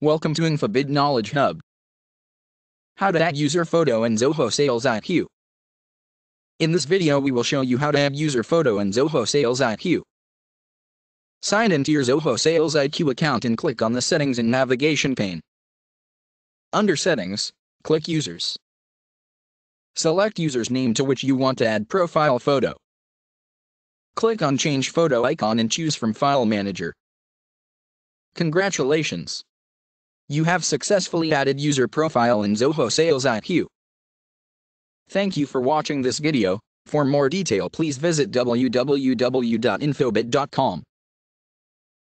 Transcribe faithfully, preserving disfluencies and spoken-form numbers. Welcome to Infobyd Knowledge Hub. How to add user photo in Zoho SalesIQ. In this video we will show you how to add user photo in Zoho SalesIQ. Sign into your Zoho SalesIQ account and click on the Settings and Navigation pane. Under Settings, click Users. Select user's name to which you want to add profile photo. Click on Change Photo icon and choose from File Manager. Congratulations! You have successfully added user profile in Zoho SalesIQ. Thank you for watching this video. For more detail please visit w w w dot infobyd dot com.